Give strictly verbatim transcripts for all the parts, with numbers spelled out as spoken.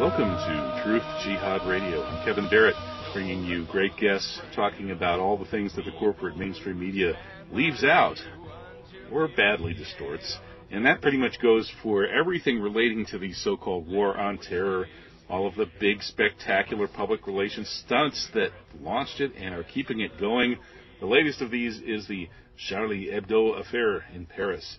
Welcome to Truth Jihad Radio. I'm Kevin Barrett, bringing you great guests talking about all the things that the corporate mainstream media leaves out or badly distorts. And that pretty much goes for everything relating to the so-called war on terror, all of the big, spectacular public relations stunts that launched it and are keeping it going. The latest of these is the Charlie Hebdo affair in Paris.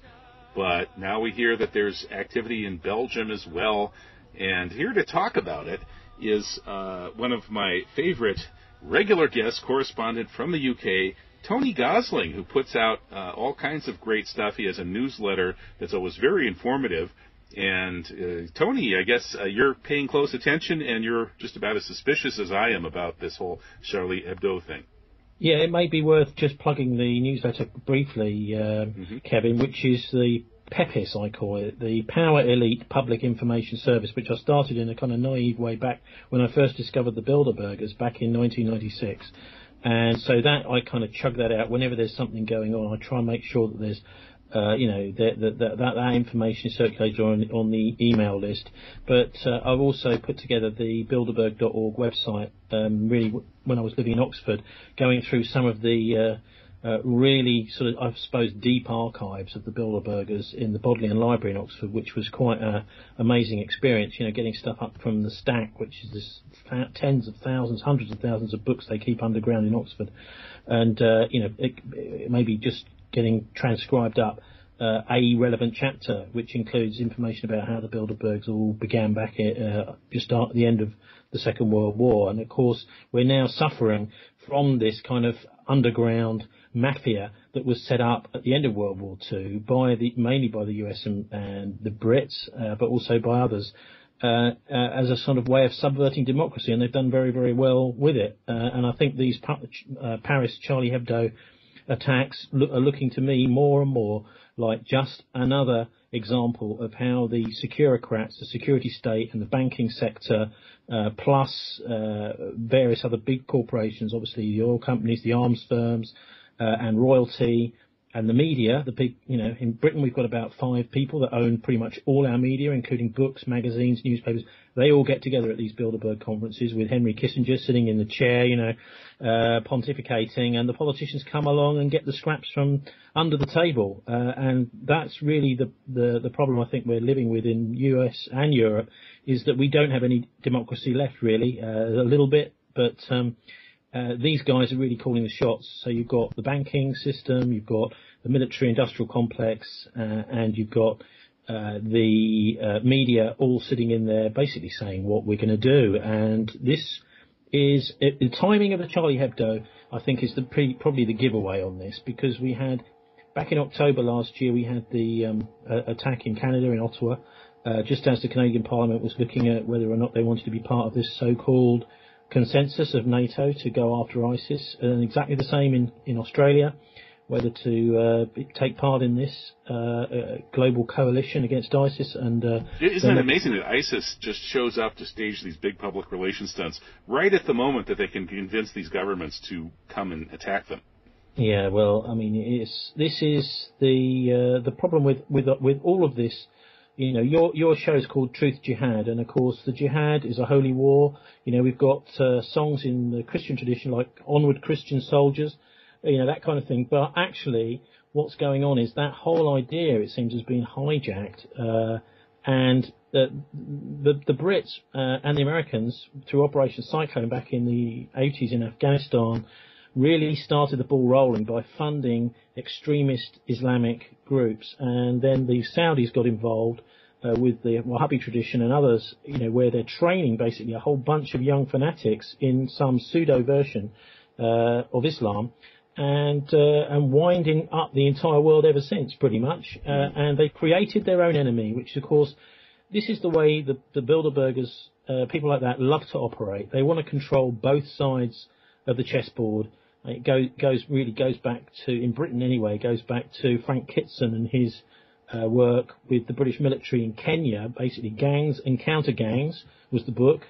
But now we hear that there's activity in Belgium as well. And here to talk about it is uh, one of my favorite regular guest correspondent from the U K, Tony Gosling, who puts out uh, all kinds of great stuff. He has a newsletter that's always very informative. And uh, Tony, I guess uh, you're paying close attention, and you're just about as suspicious as I am about this whole Charlie Hebdo thing. Yeah, it may be worth just plugging the newsletter briefly, um, mm-hmm. Kevin, which is the PEPIS, I call it, the Power Elite Public Information Service, which I started in a kind of naive way back when I first discovered the Bilderbergers back in nineteen ninety-six. And so that, I kind of chug that out. Whenever there's something going on, I try and make sure that there's, uh, you know, that that, that, that information is circulated on, on the email list. But uh, I've also put together the Bilderberg dot org website, um, really, when I was living in Oxford, going through some of the... Uh, Uh, really sort of, I suppose, deep archives of the Bilderbergers in the Bodleian Library in Oxford, which was quite an amazing experience, you know, getting stuff up from the stack, which is this th- tens of thousands, hundreds of thousands of books they keep underground in Oxford. And, uh, you know, it, it maybe just getting transcribed up uh, a relevant chapter, which includes information about how the Bilderbergs all began back at, uh, just at the end of the Second World War. And, of course, we're now suffering from this kind of underground mafia that was set up at the end of World War Two by the mainly by the U S and, and the Brits, uh, but also by others, uh, uh, as a sort of way of subverting democracy, and they've done very, very well with it. Uh, and I think these pa- uh, Paris Charlie Hebdo attacks lo- are looking to me more and more like just another example of how the securocrats, the security state and the banking sector, uh, plus uh, various other big corporations, obviously the oil companies, the arms firms, Uh, and royalty and the media, the big, you know, in Britain we've got about five people that own pretty much all our media, including books, magazines, newspapers. They all get together at these Bilderberg conferences with Henry Kissinger sitting in the chair, you know, uh, pontificating, and the politicians come along and get the scraps from under the table. Uh, and that's really the, the, the problem I think we're living with in U S and Europe, is that we don't have any democracy left, really, uh, a little bit, but, um, Uh, these guys are really calling the shots. So you've got the banking system, you've got the military-industrial complex, uh, and you've got uh, the uh, media all sitting in there basically saying what we're going to do. And this is it, the timing of the Charlie Hebdo, I think, is the pre, probably the giveaway on this, because we had, back in October last year, we had the um, uh, attack in Canada, in Ottawa, uh, just as the Canadian Parliament was looking at whether or not they wanted to be part of this so-called consensus of NATO to go after ISIS, and exactly the same in, in Australia, whether to uh, take part in this uh, uh, global coalition against ISIS. And uh, Isn't it amazing that ISIS just shows up to stage these big public relations stunts right at the moment that they can convince these governments to come and attack them? Yeah, well, I mean, it's, this is the uh, the problem with, with, with all of this. You know, your your show is called Truth Jihad, and of course the jihad is a holy war. You know, we've got uh, songs in the Christian tradition like Onward Christian Soldiers, you know, that kind of thing. But actually what's going on is that whole idea, it seems, has been hijacked. Uh, and the, the, the Brits uh, and the Americans, through Operation Cyclone back in the eighties in Afghanistan, really started the ball rolling by funding extremist Islamic groups. And then the Saudis got involved uh, with the Wahhabi tradition and others, you know, where they're training basically a whole bunch of young fanatics in some pseudo version uh, of Islam, and uh, and winding up the entire world ever since, pretty much. Uh, and they created their own enemy, which, of course, this is the way the, the Bilderbergers, uh, people like that, love to operate. They want to control both sides of the chessboard. It goes, goes really goes back to, in Britain anyway, goes back to Frank Kitson and his uh, work with the British military in Kenya. Basically, Gangs and Counter Gangs was the book,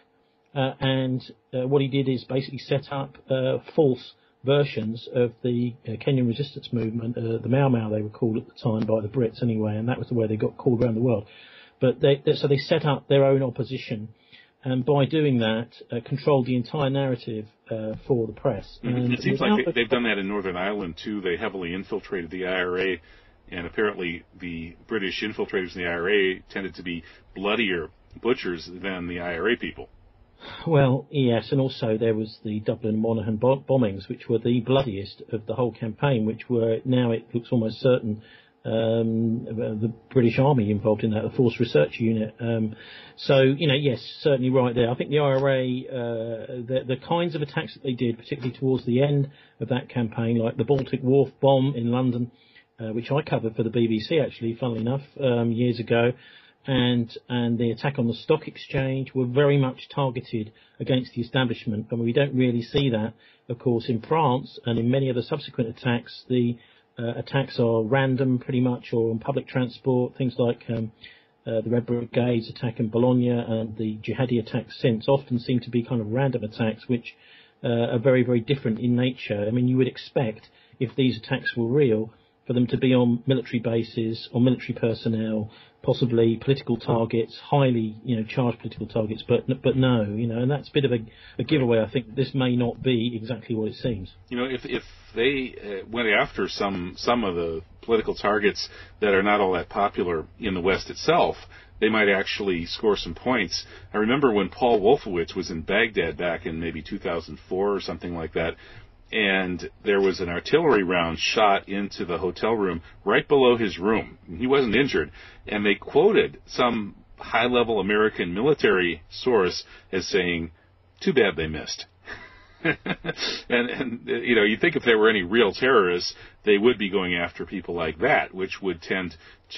uh, and uh, what he did is basically set up uh, false versions of the uh, Kenyan resistance movement, uh, the Mau Mau they were called at the time by the Brits anyway, and that was the way they got called around the world. But they, they, so they set up their own opposition. and by doing that, uh, controlled the entire narrative uh, for the press. And it seems like they, they've done that in Northern Ireland, too. They heavily infiltrated the I R A, and apparently the British infiltrators in the I R A tended to be bloodier butchers than the I R A people. Well, yes, and also there was the Dublin Monaghan bombings, which were the bloodiest of the whole campaign, which were, now it looks almost certain, Um, the British Army involved in that, the Force Research Unit. Um, so, you know, yes, certainly right there. I think the I R A, uh, the, the kinds of attacks that they did, particularly towards the end of that campaign, like the Baltic Wharf bomb in London, uh, which I covered for the B B C, actually, funnily enough, um, years ago, and and the attack on the stock exchange were very much targeted against the establishment. And we don't really see that, of course, in France, and in many of the subsequent attacks, the Uh, attacks are random, pretty much, or on public transport. Things like um, uh, the Red Brigades attack in Bologna and the jihadi attacks since often seem to be kind of random attacks, which uh, are very, very different in nature. I mean, you would expect, if these attacks were real, for them to be on military bases, on military personnel, possibly political targets, highly, you know, charged political targets. But but no, you know, and that's a bit of a, a giveaway. I think this may not be exactly what it seems. You know, if if they uh, went after some some of the political targets that are not all that popular in the West itself, they might actually score some points. I remember when Paul Wolfowitz was in Baghdad back in maybe two thousand four or something like that. And there was an artillery round shot into the hotel room right below his room. He wasn't injured. And they quoted some high-level American military source as saying, too bad they missed. and, and, you know, you'd think if there were any real terrorists, they would be going after people like that, which would tend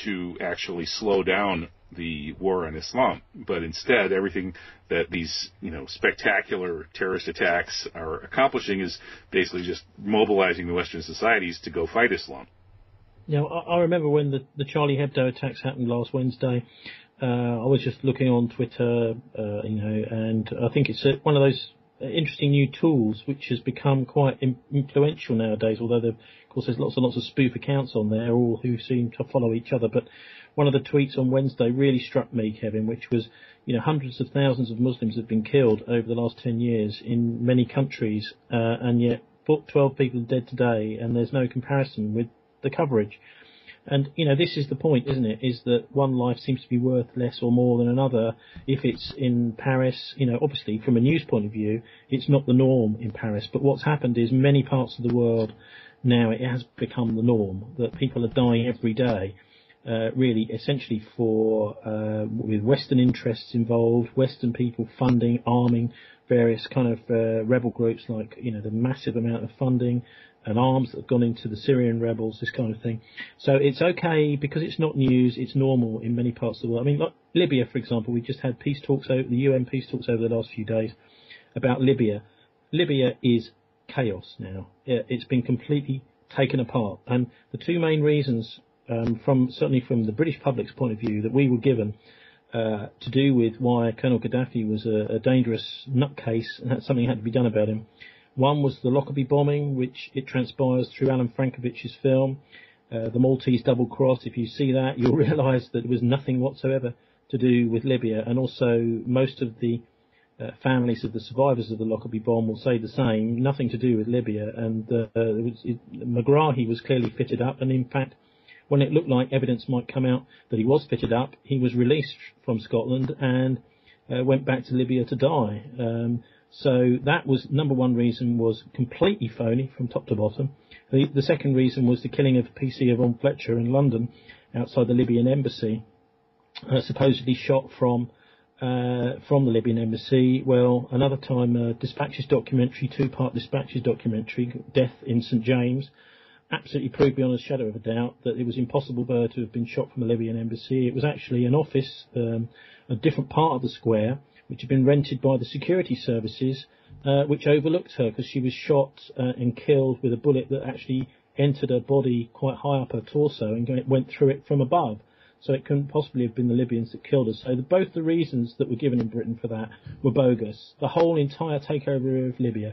to actually slow down the war on Islam. But instead, everything that these, you know, spectacular terrorist attacks are accomplishing is basically just mobilizing the Western societies to go fight Islam. Now, I remember when the, the Charlie Hebdo attacks happened last Wednesday. Uh, I was just looking on Twitter, uh, you know, and I think it's one of those interesting new tools which has become quite influential nowadays, although there, of course, there's lots and lots of spoof accounts on there, all who seem to follow each other. But one of the tweets on Wednesday really struck me, Kevin, which was, you know, hundreds of thousands of Muslims have been killed over the last ten years in many countries, uh, and yet twelve people are dead today, and there's no comparison with the coverage. And, you know, this is the point, isn't it, is that one life seems to be worth less or more than another if it's in Paris. You know, obviously, from a news point of view, it's not the norm in Paris. But what's happened is many parts of the world now, it has become the norm that people are dying every day, uh, really, essentially for uh, with Western interests involved, Western people funding, arming various kind of uh, rebel groups, like, you know, the massive amount of funding and arms that have gone into the Syrian rebels, this kind of thing. So it's okay because it's not news, it's normal in many parts of the world. I mean, like Libya, for example, we just had peace talks, over the U N peace talks over the last few days about Libya. Libya is chaos now. It's been completely taken apart. And the two main reasons, um, from certainly from the British public's point of view, that we were given uh, to do with why Colonel Gaddafi was a, a dangerous nutcase and that something had to be done about him. One was the Lockerbie bombing, which it transpires through Alan Frankovich's film, uh, The Maltese Double Cross. If you see that, you'll realise that it was nothing whatsoever to do with Libya. And also, most of the uh, families of the survivors of the Lockerbie bomb will say the same, nothing to do with Libya. And uh, it was, it, Megrahi was clearly fitted up. And in fact, when it looked like evidence might come out that he was fitted up, he was released from Scotland and uh, went back to Libya to die. Um, So that was number one reason, was completely phony from top to bottom. The, the second reason was the killing of P C Yvonne Fletcher in London outside the Libyan embassy, uh, supposedly shot from uh, from the Libyan embassy. Well, another time, uh, Dispatches documentary, two-part Dispatches documentary, Death in Saint James, absolutely proved beyond a shadow of a doubt that it was impossible for her to have been shot from the Libyan embassy. It was actually an office, um, a different part of the square, which had been rented by the security services, uh, which overlooked her because she was shot uh, and killed with a bullet that actually entered her body quite high up her torso and it went through it from above. So it couldn't possibly have been the Libyans that killed her. So the, both the reasons that were given in Britain for that were bogus. The whole entire takeover of Libya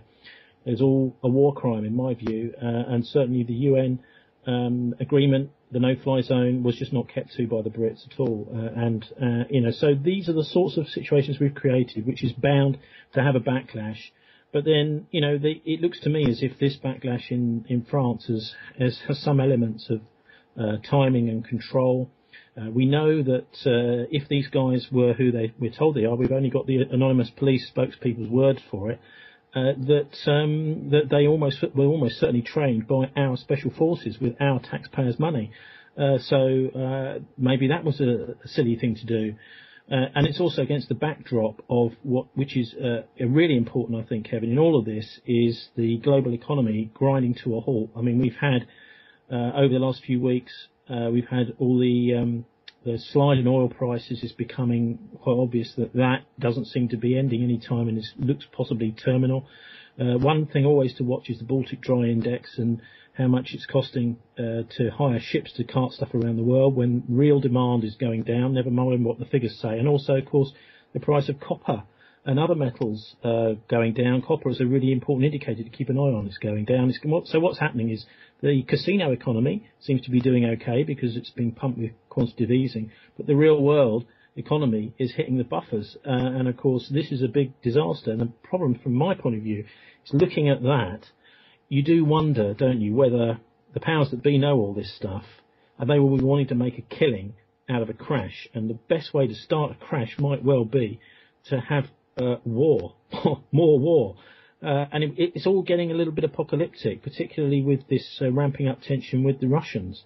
is all a war crime, in my view, uh, and certainly the U N um, agreement the no-fly zone was just not kept to by the Brits at all. Uh, and, uh, you know, so these are the sorts of situations we've created, which is bound to have a backlash. But then, you know, the, it looks to me as if this backlash in, in France has, has, has some elements of uh, timing and control. Uh, we know that uh, if these guys were who they we're told they are, we've only got the anonymous police spokespeople's word for it, uh, that um, that they almost were almost certainly trained by our special forces with our taxpayers' money. Uh, so uh, maybe that was a, a silly thing to do. Uh, and it's also against the backdrop of what, which is uh, really important, I think, Kevin, in all of this, is the global economy grinding to a halt. I mean, we've had, uh, over the last few weeks, uh, we've had all the, um, the slide in oil prices is becoming quite obvious that that doesn't seem to be ending any time and it looks possibly terminal. Uh, one thing always to watch is the Baltic Dry Index and how much it's costing uh, to hire ships to cart stuff around the world when real demand is going down, never mind what the figures say. And also, of course, the price of copper and other metals uh, going down. Copper is a really important indicator to keep an eye on. It's going down. It's, so what's happening is the casino economy seems to be doing okay because it's been pumped with quantitative easing, but the real world economy is hitting the buffers. Uh, and, of course, this is a big disaster. And the problem from my point of view is looking at that, you do wonder, don't you, whether the powers that be know all this stuff and they will be wanting to make a killing out of a crash. And the best way to start a crash might well be to have uh, war, more war. Uh, and it, it's all getting a little bit apocalyptic, particularly with this uh, ramping up tension with the Russians.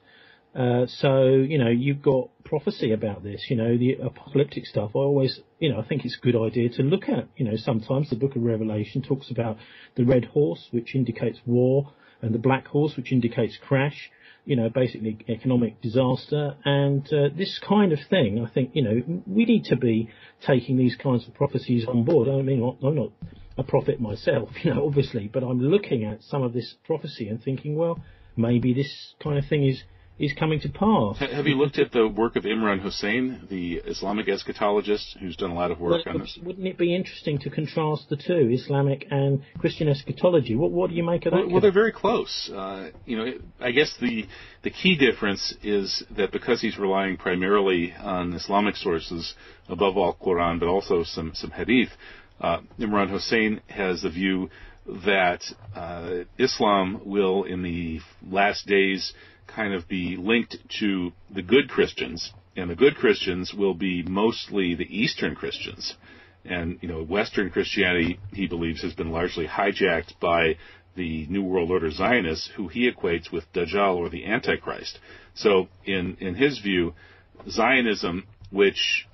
Uh, so, you know, you've got prophecy about this, you know, the apocalyptic stuff. I always, you know, I think it's a good idea to look at, you know, sometimes the Book of Revelation talks about the red horse, which indicates war, and the black horse, which indicates crash, you know, basically economic disaster. And uh, this kind of thing, I think, you know, we need to be taking these kinds of prophecies on board. I mean, I'm not a prophet myself, you know, obviously, but I'm looking at some of this prophecy and thinking, well, maybe this kind of thing is is coming to pass. Have you looked at the work of Imran Hussein, the Islamic eschatologist, who's done a lot of work well, on this? Wouldn't it be interesting to contrast the two, Islamic and Christian eschatology? What, what do you make of that? Well, well they're very close. Uh, you know, it, I guess the the key difference is that because he's relying primarily on Islamic sources, above all Quran, but also some, some hadith, uh, Imran Hussein has the view that uh, Islam will, in the last days, kind of be linked to the good Christians, and the good Christians will be mostly the Eastern Christians. And, you know, Western Christianity, he believes, has been largely hijacked by the New World Order Zionists, who he equates with Dajjal or the Antichrist. So, in, in his view, Zionism, which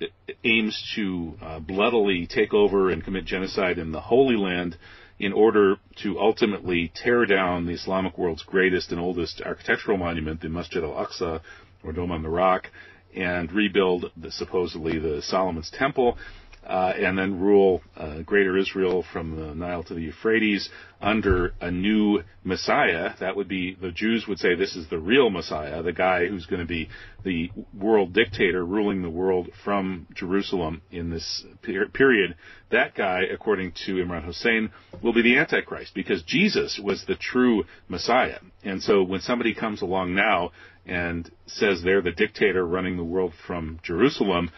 aims to uh, bloodily take over and commit genocide in the Holy Land, in order to ultimately tear down the Islamic world's greatest and oldest architectural monument, the Masjid al-Aqsa, or Dome on the Rock, and rebuild the, supposedly the Solomon's Temple, uh, and then rule uh, Greater Israel from the Nile to the Euphrates under a new Messiah. That would be, the Jews would say this is the real Messiah, the guy who's going to be the world dictator ruling the world from Jerusalem in this per- period. That guy, according to Imran Hussein, will be the Antichrist, because Jesus was the true Messiah. And so when somebody comes along now and says they're the dictator running the world from Jerusalem,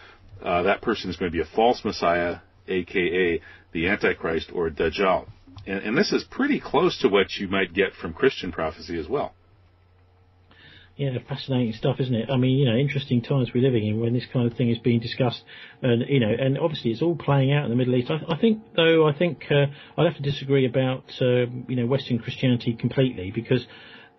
uh, that person is going to be a false Messiah, a k a the Antichrist or Dajjal. And, and this is pretty close to what you might get from Christian prophecy as well. Yeah, fascinating stuff, isn't it? I mean, you know, interesting times we're living in when this kind of thing is being discussed, and you know, and obviously it's all playing out in the Middle East. I, I think, though, I think uh, I'd have to disagree about uh, you know Western Christianity completely, because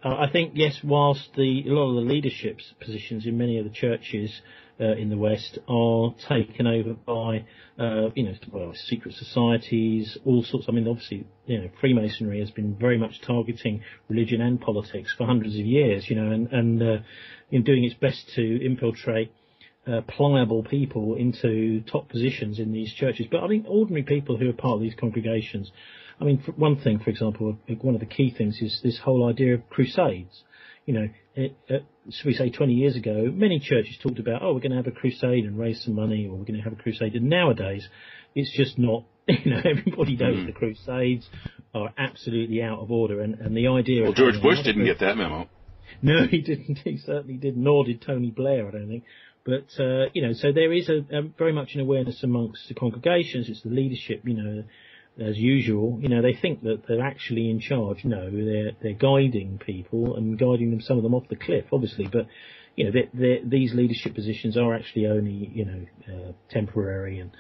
uh, I think yes, whilst the a lot of the leadership's positions in many of the churches uh, in the West are taken over by uh, you know well, secret societies, all sorts. I mean, obviously, you know, Freemasonry has been very much targeting religion and politics for hundreds of years, you know, and, and uh, in doing its best to infiltrate uh, pliable people into top positions in these churches. But I mean, ordinary people who are part of these congregations. I mean, for one thing, for example, one of the key things is this whole idea of crusades. You know, it, uh, so we say twenty years ago, many churches talked about, oh, we're going to have a crusade and raise some money, or we're going to have a crusade. And nowadays, it's just not. You know, everybody knows the Crusades are absolutely out of order, and, and the idea. Well, George Bush didn't get that memo. No, he didn't. He certainly didn't. Nor did Tony Blair, I don't think. But, uh, you know, so there is a, a very much an awareness amongst the congregations. It's the leadership, you know, as usual. You know, they think that they're actually in charge. No, they're they're guiding people and guiding them, some of them off the cliff, obviously. But, you know, they're, they're, these leadership positions are actually only, you know, uh, temporary, and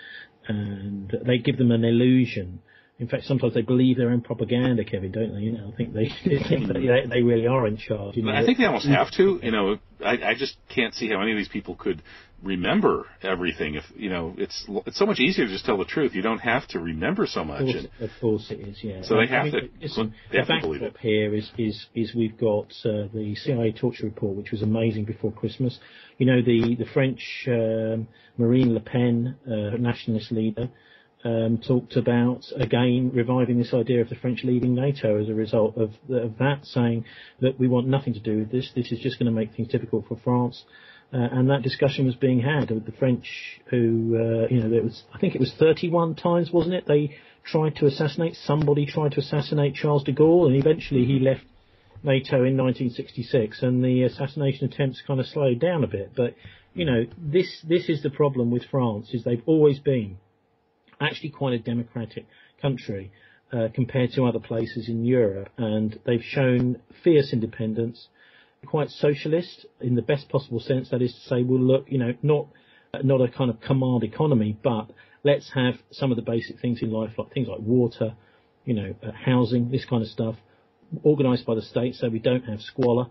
and they give them an illusion. In fact, sometimes they believe their own propaganda, Kevin, don't they? You know, I think they think they, they really are in charge. You know? I think they almost have to. You know, I, I just can't see how any of these people could remember everything. If you know, it's it's so much easier to just tell the truth. You don't have to remember so much. Of course, and, of course it is. Yeah. So they have I mean, to. Listen, they have the backdrop here is is is we've got uh, the C I A torture report, which was amazing before Christmas. You know, the the French um, Marine Le Pen, uh, nationalist leader. Um, talked about, again, reviving this idea of the French leaving NATO as a result of, of that, saying that we want nothing to do with this. This is just going to make things difficult for France. Uh, and that discussion was being had with the French who, uh, you know, there was, I think it was thirty-one times, wasn't it? They tried to assassinate, somebody tried to assassinate Charles de Gaulle, and eventually he left NATO in nineteen sixty-six, and the assassination attempts kind of slowed down a bit. But, you know, this, this is the problem with France, is they've always been actually quite a democratic country uh, compared to other places in Europe, and they've shown fierce independence, quite socialist in the best possible sense. That is to say, we'll look, you know, not not a kind of command economy, but let's have some of the basic things in life, like things like water, you know, uh, housing, this kind of stuff, organised by the state, so we don't have squalor.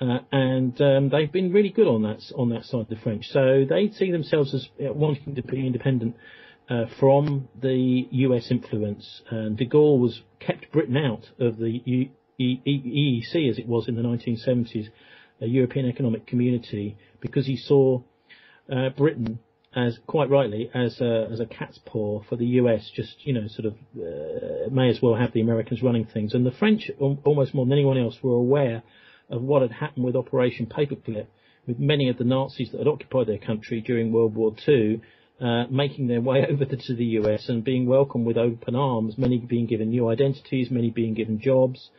Uh, and um, they've been really good on that on that side of the French. So they see themselves as uh, wanting to be independent. Uh, from the U S influence, and de Gaulle was kept Britain out of the U- e- e- EEC as it was in the nineteen seventies, a European Economic Community, because he saw uh, Britain as, quite rightly, as a, as a cat's paw for the U S, just, you know, sort of uh, may as well have the Americans running things. And the French, al- almost more than anyone else, were aware of what had happened with Operation Paperclip, with many of the Nazis that had occupied their country during World War Two. Uh, making their way over the, to the U S and being welcomed with open arms, many being given new identities, many being given jobs,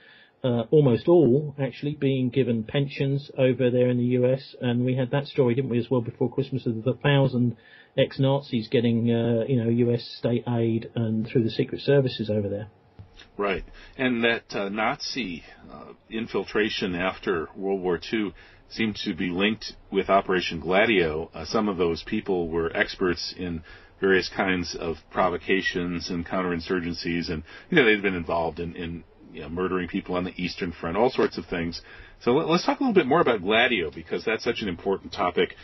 uh, almost all actually being given pensions over there in the U S. And we had that story, didn't we, as well before Christmas, of the thousand ex-Nazis getting, uh, you know, U S state aid and through the secret services over there. Right. And that uh, Nazi uh, infiltration after World War Two seemed to be linked with Operation Gladio. Uh, some of those people were experts in various kinds of provocations and counterinsurgencies, and you know they'd been involved in, in you know, murdering people on the Eastern Front, all sorts of things. So let, let's talk a little bit more about Gladio, because that's such an important topic.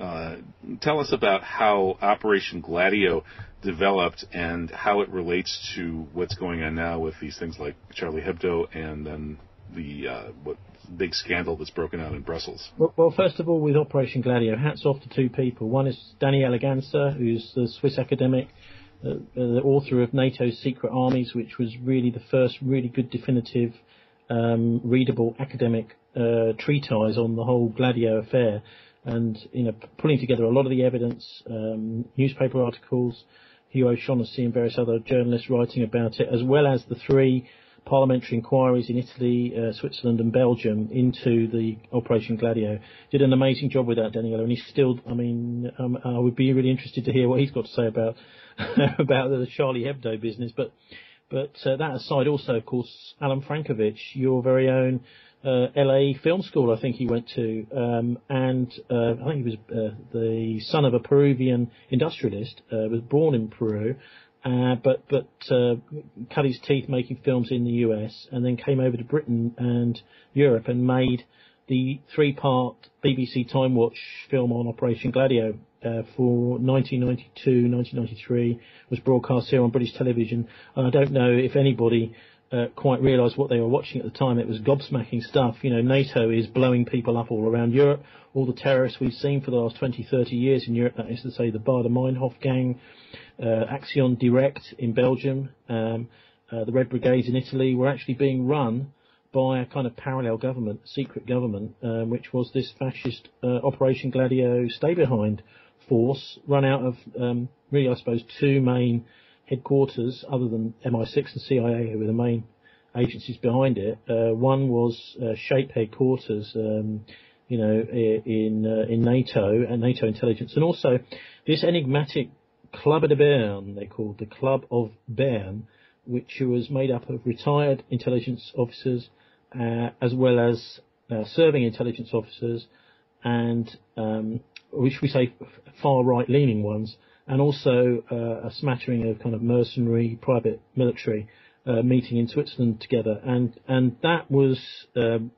Uh, tell us about how Operation Gladio developed and how it relates to what's going on now with these things like Charlie Hebdo and then the uh, what big scandal that's broken out in Brussels. Well, well, first of all, with Operation Gladio, hats off to two people. One is Daniele Ganser, who's the Swiss academic, uh, uh, the author of NATO's Secret Armies, which was really the first really good, definitive, um, readable academic uh, treatise on the whole Gladio affair, and you know, pulling together a lot of the evidence, um, newspaper articles, Hugh O'Shaughnessy and various other journalists writing about it, as well as the three parliamentary inquiries in Italy, uh, Switzerland and Belgium into the Operation Gladio. Did an amazing job with that, Daniele, and he's still, I mean, um, I would be really interested to hear what he's got to say about about the Charlie Hebdo business. But but uh, that aside, also, of course, Alan Frankovich, your very own uh, L A film school, I think he went to, um, and uh, I think he was uh, the son of a Peruvian industrialist, uh, was born in Peru, Uh, but but uh, cut his teeth making films in the U S and then came over to Britain and Europe and made the three-part B B C Time Watch film on Operation Gladio uh, for nineteen ninety-two, nineteen ninety-three, was broadcast here on British television. And I don't know if anybody uh, quite realised what they were watching at the time. It was gobsmacking stuff. You know, NATO is blowing people up all around Europe. All the terrorists we've seen for the last twenty, thirty years in Europe, that is to say the Baader Meinhof gang, Uh, Action Direct in Belgium, um, uh, the Red Brigades in Italy, were actually being run by a kind of parallel government, secret government, uh, which was this fascist uh, Operation Gladio stay-behind force, run out of um, really, I suppose, two main headquarters, other than M I six and C I A, who were the main agencies behind it. Uh, one was uh, SHAPE headquarters, um, you know, in uh, in NATO and NATO intelligence, and also this enigmatic Club de Bern, they called the Club of Bern, which was made up of retired intelligence officers, uh, as well as uh, serving intelligence officers, and um, which we say far right leaning ones, and also uh, a smattering of kind of mercenary private military uh, meeting in Switzerland together, and and that was, um,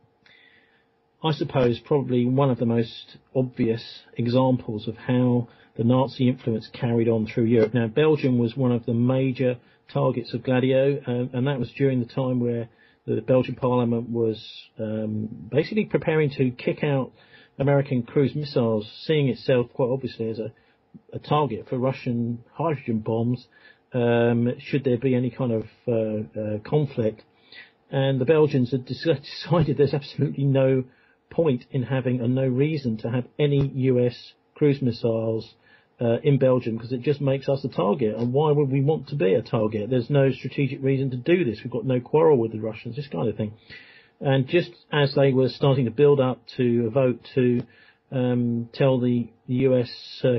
I suppose, probably one of the most obvious examples of how the Nazi influence carried on through Europe. Now, Belgium was one of the major targets of Gladio, uh, and that was during the time where the Belgian Parliament was um, basically preparing to kick out American cruise missiles, seeing itself quite obviously as a, a target for Russian hydrogen bombs, um, should there be any kind of uh, uh, conflict. And the Belgians had decided there's absolutely no point in having, and no reason to have, any U S cruise missiles Uh, in Belgium, because it just makes us a target, and why would we want to be a target? There's no strategic reason to do this. We've got no quarrel with the Russians, this kind of thing. And just as they were starting to build up to a vote to um, tell the U S uh, uh,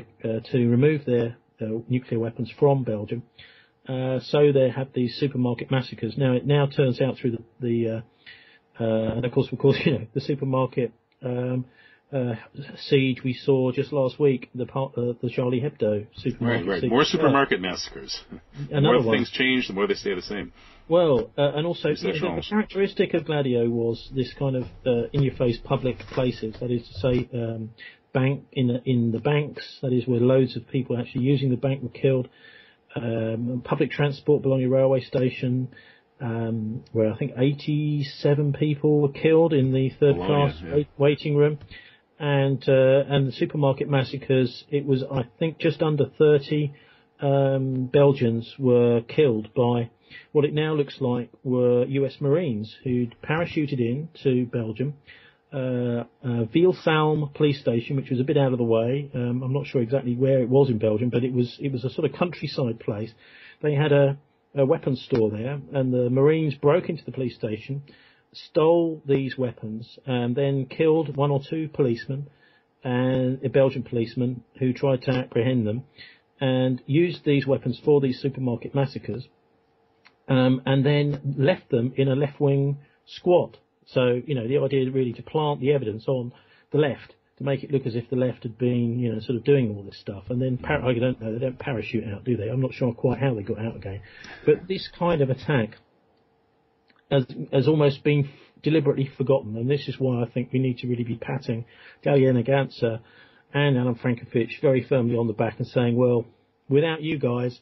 to remove their uh, nuclear weapons from Belgium, uh, so they had these supermarket massacres. Now it now turns out through the, the uh, uh, and of course, of course, you know, the supermarket Um, Uh, siege we saw just last week, the part, uh, the Charlie Hebdo supermarket. Right, right. More supermarket yeah. massacres. The more one. Things change, the more they stay the same. Well, uh, and also you know, the characteristic of Gladio was this kind of uh, in-your-face public places. That is to say, um, bank in the, in the banks. That is where loads of people actually using the bank were killed. Um, public transport belonging to a railway station, um, where I think eighty-seven people were killed in the third-class oh, yeah, yeah. waiting room. And uh, and the supermarket massacres, it was, I think, just under thirty um, Belgians were killed by what it now looks like were U S Marines who'd parachuted in to Belgium, uh, uh, Vielsalm police station, which was a bit out of the way. Um, I'm not sure exactly where it was in Belgium, but it was it was a sort of countryside place. They had a, a weapons store there, and the Marines broke into the police station, stole these weapons, and then killed one or two policemen, and a Belgian policeman who tried to apprehend them, and used these weapons for these supermarket massacres, um, and then left them in a left-wing squad. So, you know, the idea is really to plant the evidence on the left, to make it look as if the left had been, you know, sort of doing all this stuff. And then, par- I don't know, they don't parachute out, do they? I'm not sure quite how they got out again. But this kind of attack Has, has almost been f- deliberately forgotten, and this is why I think we need to really be patting Daniele Ganser and Alan Frankovich very firmly on the back and saying, well, without you guys,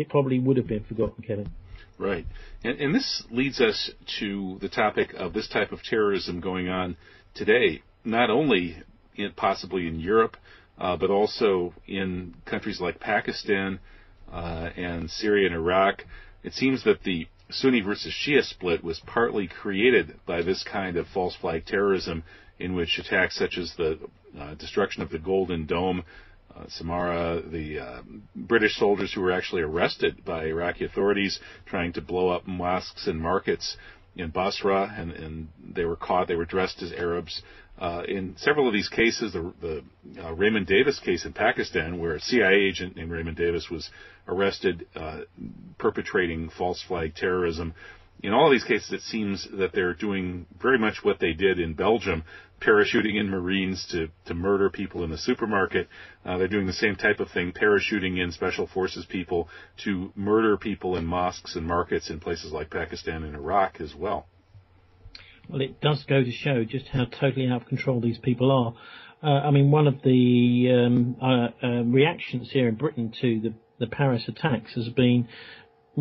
it probably would have been forgotten, Kevin. Right. And, and this leads us to the topic of this type of terrorism going on today, not only in, possibly in Europe, uh, but also in countries like Pakistan uh, and Syria and Iraq. It seems that the Sunni versus Shia split was partly created by this kind of false flag terrorism, in which attacks such as the uh, destruction of the Golden Dome, uh, Samarra, the uh, British soldiers who were actually arrested by Iraqi authorities trying to blow up mosques and markets in Basra, and, and they were caught, they were dressed as Arabs. Uh, in several of these cases, the, the uh, Raymond Davis case in Pakistan, where a C I A agent named Raymond Davis was arrested uh, perpetrating false flag terrorism. In all of these cases, it seems that they're doing very much what they did in Belgium, parachuting in Marines to, to murder people in the supermarket. Uh, they're doing the same type of thing, parachuting in special forces people to murder people in mosques and markets in places like Pakistan and Iraq as well. Well, it does go to show just how totally out of control these people are. Uh, I mean, one of the um, uh, uh, reactions here in Britain to the, the Paris attacks has been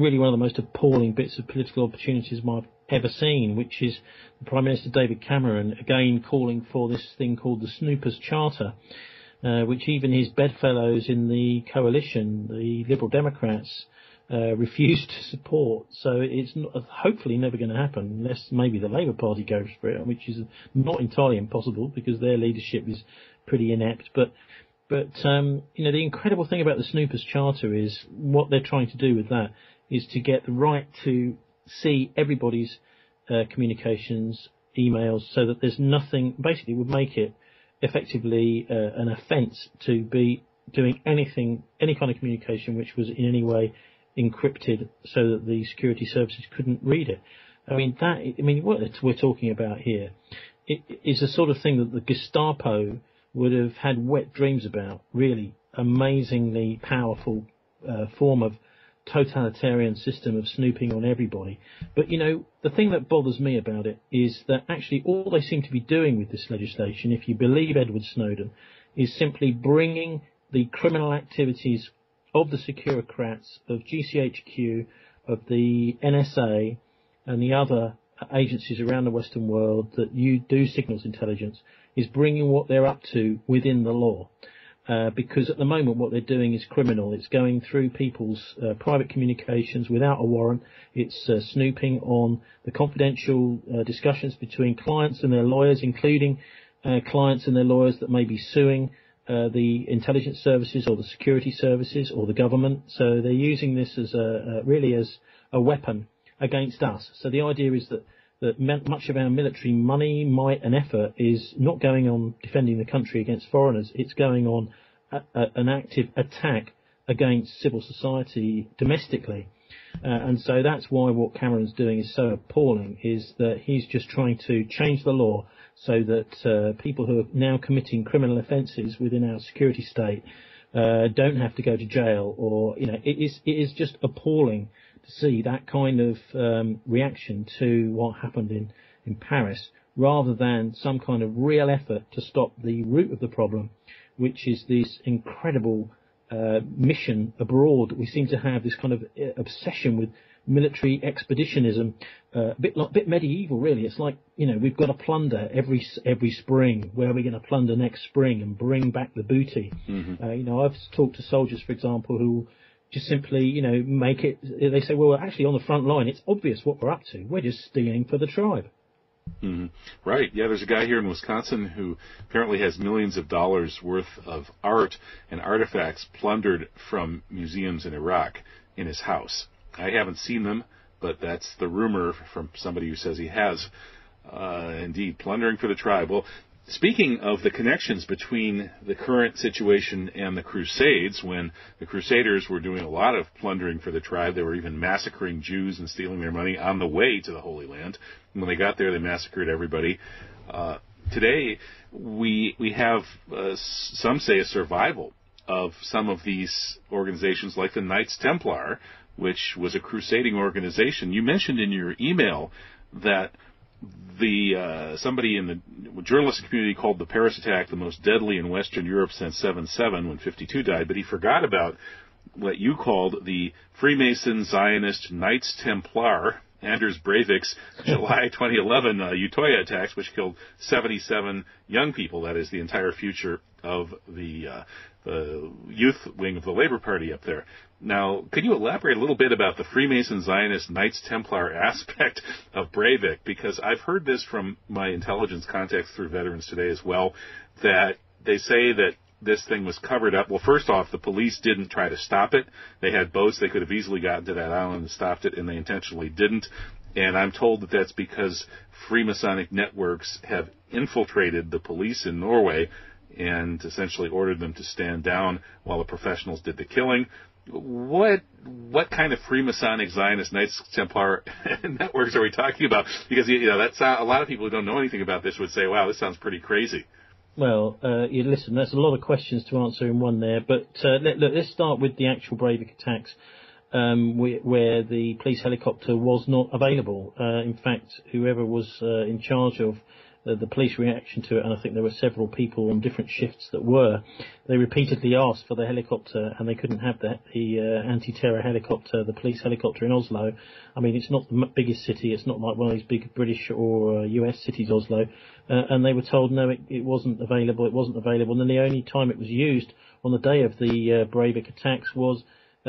really one of the most appalling bits of political opportunism I've ever seen, which is Prime Minister David Cameron again calling for this thing called the Snoopers Charter, uh, which even his bedfellows in the coalition, the Liberal Democrats, Uh, refused to support. So it's not, hopefully never going to happen, unless maybe the Labour Party goes for it, which is not entirely impossible because their leadership is pretty inept. But, but um, you know, the incredible thing about the Snoopers Charter is what they're trying to do with that is to get the right to see everybody's uh, communications, emails, so that there's nothing, basically would make it effectively uh, an offence to be doing anything, any kind of communication which was in any way encrypted so that the security services couldn't read it. I mean, that, I mean, what we're talking about here is the sort of thing that the Gestapo would have had wet dreams about, really amazingly powerful uh, form of totalitarian system of snooping on everybody. But, you know, the thing that bothers me about it is that actually all they seem to be doing with this legislation, if you believe Edward Snowden, is simply bringing the criminal activities of the securocrats, of G C H Q, of the N S A and the other agencies around the Western world that you do signals intelligence, is bringing what they're up to within the law. Uh, because at the moment what they're doing is criminal. It's going through people's uh, private communications without a warrant. It's uh, snooping on the confidential uh, discussions between clients and their lawyers, including uh, clients and their lawyers that may be suing uh, the intelligence services or the security services or the government. So they're using this as a, uh, really as a weapon against us. So the idea is that that much of our military money, might and effort is not going on defending the country against foreigners. It's going on a, a, an active attack against civil society domestically. Uh, and so that's why what Cameron's doing is so appalling, is that he's just trying to change the law so that uh, people who are now committing criminal offences within our security state uh, don't have to go to jail. Or, you know, it is, it is just appalling to see that kind of um, reaction to what happened in, in Paris, rather than some kind of real effort to stop the root of the problem, which is this incredible uh, mission abroad. We seem to have this kind of obsession with military expeditionism, uh, a bit like, bit medieval, really. It's like, you know, we've got to plunder every every spring. Where are we going to plunder next spring and bring back the booty? Mm-hmm. Uh, you know, I've talked to soldiers, for example, who just simply, you know, make it, they say, well, actually on the front line, it's obvious what we're up to. We're just stealing for the tribe. Mm-hmm. Right. Yeah, there's a guy here in Wisconsin who apparently has millions of dollars worth of art and artifacts plundered from museums in Iraq in his house. I haven't seen them, but that's the rumor from somebody who says he has, uh, indeed, plundering for the tribe. Well, speaking of the connections between the current situation and the Crusades, when the Crusaders were doing a lot of plundering for the tribe, they were even massacring Jews and stealing their money on the way to the Holy Land. And when they got there, they massacred everybody. Uh, today, we we have, uh, some say, a survival of some of these organizations like the Knights Templar, which was a crusading organization. You mentioned in your email that The uh, somebody in the journalistic community called the Paris attack the most deadly in Western Europe since seven seven, when fifty-two died, but he forgot about what you called the Freemason Zionist Knights Templar, Anders Breivik's July twenty eleven uh, Utoya attacks, which killed seventy-seven young people. That is the entire future of the, uh, the youth wing of the Labor Party up there. Now, could you elaborate a little bit about the Freemason Zionist Knights Templar aspect of Breivik? Because I've heard this from my intelligence contacts through Veterans Today as well, that they say that this thing was covered up. Well, first off, the police didn't try to stop it. They had boats. They could have easily gotten to that island and stopped it, and they intentionally didn't. And I'm told that that's because Freemasonic networks have infiltrated the police in Norway and essentially ordered them to stand down while the professionals did the killing. What what kind of Freemasonic Zionist Knights Templar networks are we talking about? Because, you know, that's a lot of people who don't know anything about this would say, wow, this sounds pretty crazy. Well, uh, you listen, there's a lot of questions to answer in one there. But uh, let, look, let's start with the actual Breivik attacks, um, where, where the police helicopter was not available. Uh, in fact, whoever was uh, in charge of The, the police reaction to it, and I think there were several people on different shifts that were, they repeatedly asked for the helicopter, and they couldn't have the, the uh, anti-terror helicopter, the police helicopter in Oslo. I mean, it's not the biggest city, it's not like one of these big British or uh, U S cities, Oslo, uh, and they were told no, it, it wasn't available, it wasn't available, and then the only time it was used on the day of the uh, Breivik attacks was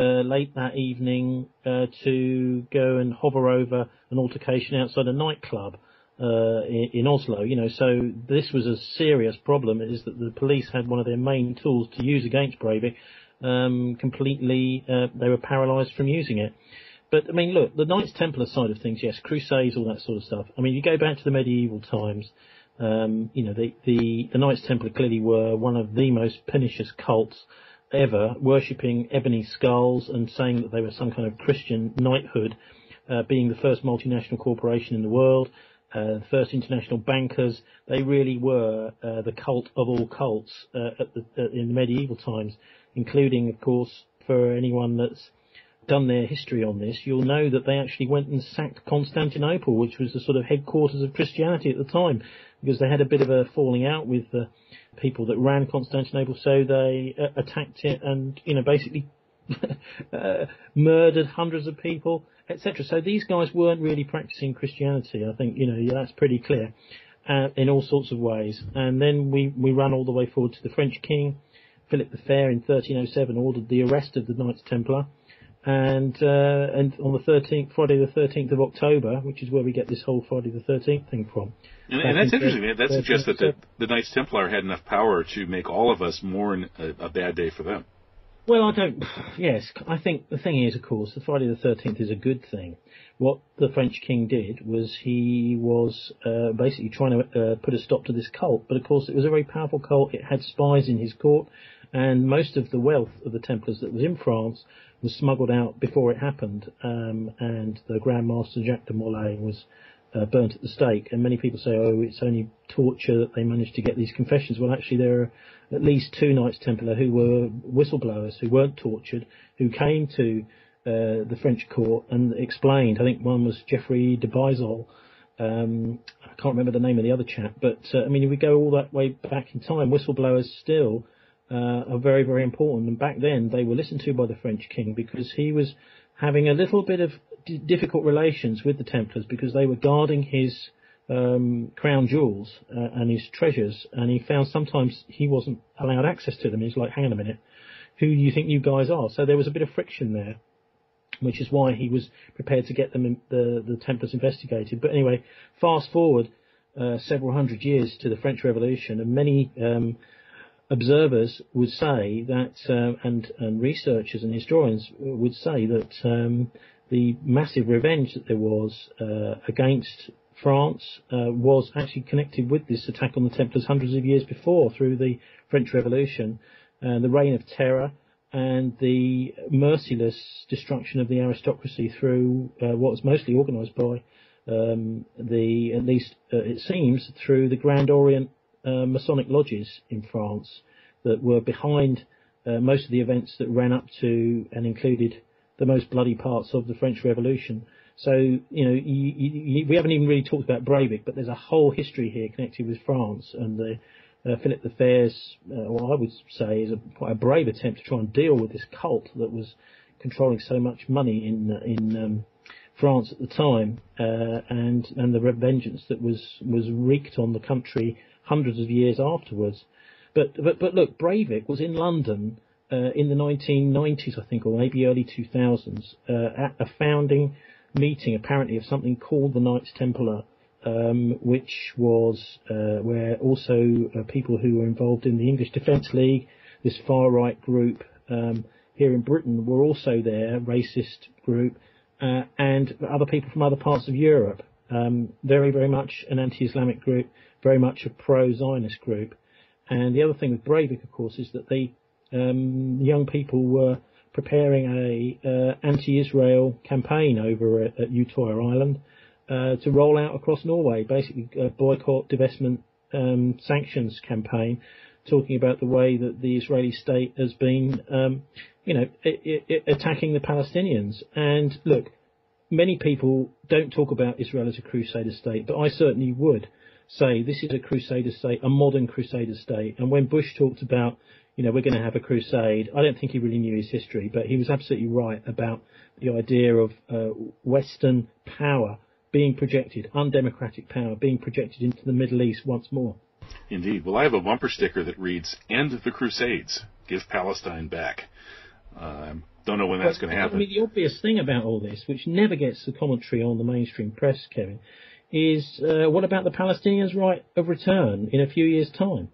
Uh, late that evening uh, to go and hover over an altercation outside a nightclub Uh, in, in Oslo, you know, so this was a serious problem, is that the police had one of their main tools to use against Breivik, um, completely, uh, they were paralysed from using it. But, I mean, look, the Knights Templar side of things, yes, Crusades, all that sort of stuff. I mean, you go back to the medieval times, um, you know, the, the, the Knights Templar clearly were one of the most pernicious cults ever, worshipping ebony skulls and saying that they were some kind of Christian knighthood, uh, being the first multinational corporation in the world, uh, the first international bankers. They really were uh, the cult of all cults uh, at the, at, in the medieval times, including, of course, for anyone that's done their history on this, you'll know that they actually went and sacked Constantinople, which was the sort of headquarters of Christianity at the time, because they had a bit of a falling out with the people that ran Constantinople, so they uh, attacked it and, you know, basically uh, murdered hundreds of people, et cetera. So these guys weren't really practicing Christianity. I think, you know, that's pretty clear uh, in all sorts of ways. And then we, we run all the way forward to the French king. Philip the Fair in thirteen oh seven ordered the arrest of the Knights Templar. And, uh, and on the thirteenth, Friday the thirteenth of October, which is where we get this whole Friday the thirteenth thing from. And, and that's interesting. That, that suggests that the, the Knights Templar had enough power to make all of us mourn a, a bad day for them. Well, I don't, yes, I think the thing is, of course, the Friday the thirteenth is a good thing. What the French king did was he was uh, basically trying to uh, put a stop to this cult. But, of course, it was a very powerful cult. It had spies in his court. And most of the wealth of the Templars that was in France was smuggled out before it happened, um, and the Grand Master Jacques de Molay was uh, burnt at the stake. And many people say, oh, it's only torture that they managed to get these confessions. Well, actually, there are at least two Knights Templar who were whistleblowers, who weren't tortured, who came to uh, the French court and explained. I think one was Geoffrey de Bizol. Um, I can't remember the name of the other chap, but, uh, I mean, if we go all that way back in time, whistleblowers still... Uh, are very, very important. And back then they were listened to by the French king because he was having a little bit of d- difficult relations with the Templars because they were guarding his um, crown jewels uh, and his treasures, and he found sometimes he wasn't allowed access to them. He's like, hang on a minute, who do you think you guys are? So there was a bit of friction there, which is why he was prepared to get them in, the, the Templars investigated. But anyway, fast forward uh, several hundred years to the French Revolution, and many um observers would say that, uh, and, and researchers and historians would say that um, the massive revenge that there was uh, against France uh, was actually connected with this attack on the Templars hundreds of years before through the French Revolution, uh, the Reign of Terror, and the merciless destruction of the aristocracy through uh, what was mostly organised by um, the, at least uh, it seems, through the Grand Orient Uh, Masonic lodges in France that were behind uh, most of the events that ran up to and included the most bloody parts of the French Revolution. So, you know, you, you, we haven't even really talked about Breivik, but there's a whole history here connected with France, and the uh, Philip the Fair's, uh, what I would say is a, quite a brave attempt to try and deal with this cult that was controlling so much money in in um, France at the time, uh, and and the vengeance that was was wreaked on the country hundreds of years afterwards. But but, but look, Breivik was in London uh, in the nineteen nineties, I think, or maybe early two thousands, uh, at a founding meeting, apparently, of something called the Knights Templar, um, which was uh, where also uh, people who were involved in the English Defence League, this far-right group um, here in Britain, were also there, racist group, uh, and other people from other parts of Europe. Um, very, very much an anti-Islamic group, very much a pro-Zionist group. And the other thing with Breivik, of course, is that the um, young people were preparing a uh, anti-Israel campaign over at, at Utoya Island uh, to roll out across Norway, basically a boycott, divestment, um, sanctions campaign, talking about the way that the Israeli state has been, um, you know, it, it, it attacking the Palestinians. And look, many people don't talk about Israel as a crusader state, but I certainly would say this is a crusader state, a modern crusader state. And when Bush talked about, you know, we're going to have a crusade, I don't think he really knew his history, but he was absolutely right about the idea of uh, Western power being projected, undemocratic power being projected into the Middle East once more. Indeed. Well, I have a bumper sticker that reads, "End the Crusades, give Palestine back." Um, Don't know when that's going to happen. I mean, the obvious thing about all this, which never gets the commentary on the mainstream press, Kevin, is uh, what about the Palestinians' right of return in a few years' time?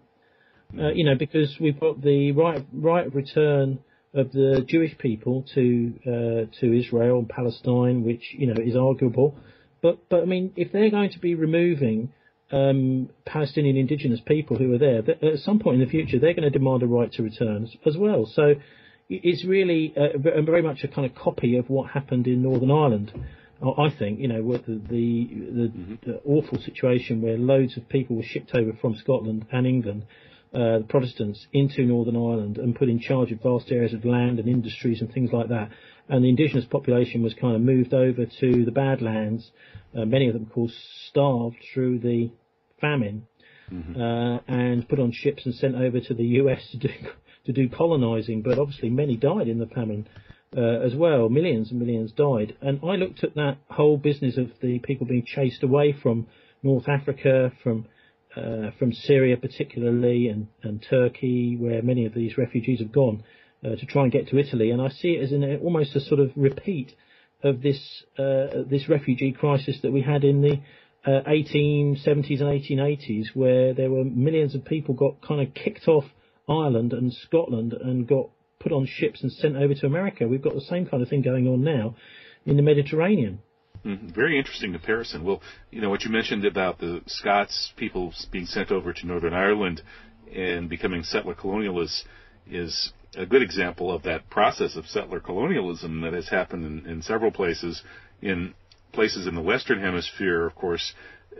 Uh, you know, because we've got the right right of return uh, of the Jewish people to uh, to Israel and Palestine, which, you know, is arguable. But but I mean, if they're going to be removing um, Palestinian indigenous people who are there, at some point in the future they're going to demand a right to return as well. So it's really uh, very much a kind of copy of what happened in Northern Ireland. I think, you know, with the the, the, mm-hmm. the awful situation where loads of people were shipped over from Scotland and England, Uh, the Protestants, into Northern Ireland and put in charge of vast areas of land and industries and things like that. And the indigenous population was kind of moved over to the Badlands. Uh, many of them, of course, starved through the famine, mm-hmm. uh, and put on ships and sent over to the U S to do, to do colonizing. But obviously many died in the famine uh, as well. Millions and millions died. And I looked at that whole business of the people being chased away from North Africa, from Uh, from Syria particularly, and, and Turkey, where many of these refugees have gone, uh, to try and get to Italy. And I see it as an, almost a sort of repeat of this uh, this refugee crisis that we had in the uh, eighteen seventies and eighteen eighties, where there were millions of people got kind of kicked off Ireland and Scotland and got put on ships and sent over to America. We've got the same kind of thing going on now in the Mediterranean. Very interesting comparison. Well, you know, what you mentioned about the Scots people being sent over to Northern Ireland and becoming settler colonialists is a good example of that process of settler colonialism that has happened in, in several places. In places in the Western Hemisphere, of course,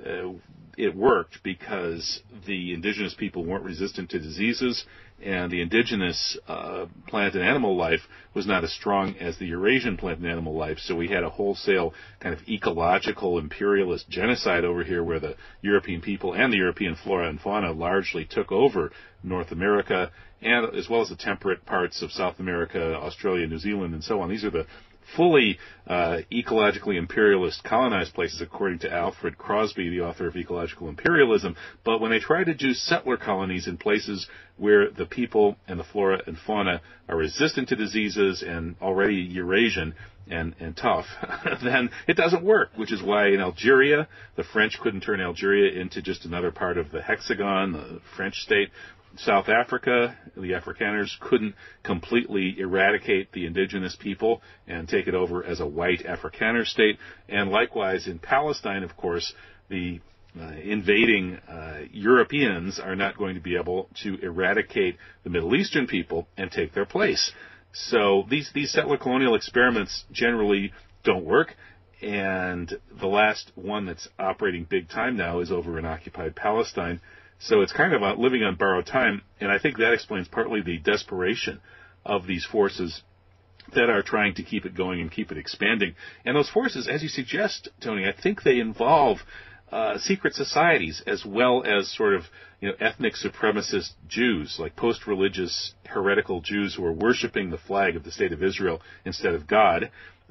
uh, it worked because the indigenous people weren't resistant to diseases, and the indigenous uh, plant and animal life was not as strong as the Eurasian plant and animal life. So we had a wholesale kind of ecological imperialist genocide over here, where the European people and the European flora and fauna largely took over North America, and as well as the temperate parts of South America, Australia, New Zealand, and so on. These are the fully uh, ecologically imperialist colonized places, according to Alfred Crosby, the author of Ecological Imperialism. But when they try to do settler colonies in places where the people and the flora and fauna are resistant to diseases and already Eurasian and, and tough, then it doesn't work, which is why in Algeria, the French couldn't turn Algeria into just another part of the hexagon, the French state. South Africa, the Afrikaners couldn't completely eradicate the indigenous people and take it over as a white Afrikaner state. And likewise in Palestine, of course, the uh, invading uh, Europeans are not going to be able to eradicate the Middle Eastern people and take their place. So these, these settler colonial experiments generally don't work. And the last one that's operating big time now is over in occupied Palestine. So it's kind of living on borrowed time, and I think that explains partly the desperation of these forces that are trying to keep it going and keep it expanding. And those forces, as you suggest, Tony, I think they involve uh, secret societies as well as sort of, you know, ethnic supremacist Jews, like post-religious heretical Jews who are worshiping the flag of the State of Israel instead of God.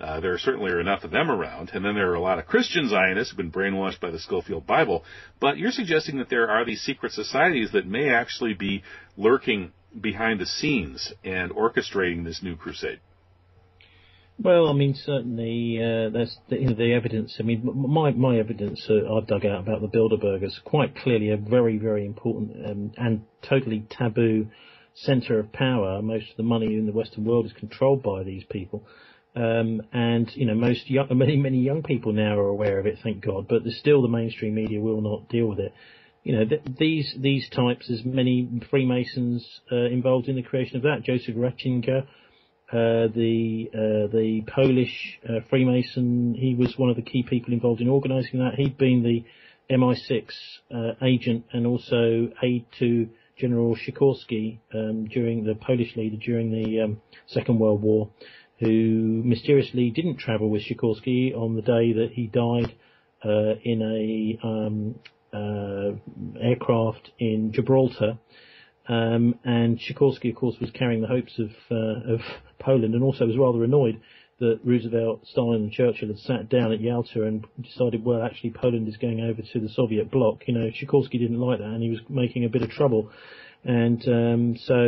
Uh, there certainly are enough of them around. And then there are a lot of Christian Zionists who've been brainwashed by the Schofield Bible. But you're suggesting that there are these secret societies that may actually be lurking behind the scenes and orchestrating this new crusade. Well, I mean, certainly uh, that's the, you know, the evidence. I mean, my my evidence uh, I've dug out about the Bilderbergers, quite clearly a very, very important um, and totally taboo center of power. Most of the money in the Western world is controlled by these people. Um, and, you know, most young, many, many young people now are aware of it, thank God, but there's still the mainstream media will not deal with it. You know, th- these these types, there's many Freemasons uh, involved in the creation of that. Joseph Ratzinger, uh, the uh, the Polish uh, Freemason, he was one of the key people involved in organising that. He'd been the M I six uh, agent and also aide to General Sikorski um, during the Polish leader during the um, Second World War, who mysteriously didn't travel with Sikorsky on the day that he died uh, in a um, uh, aircraft in Gibraltar. Um, and Sikorsky, of course, was carrying the hopes of, uh, of Poland, and also was rather annoyed that Roosevelt, Stalin and Churchill had sat down at Yalta and decided, well, actually, Poland is going over to the Soviet bloc. You know, Sikorsky didn't like that, and he was making a bit of trouble. And um, so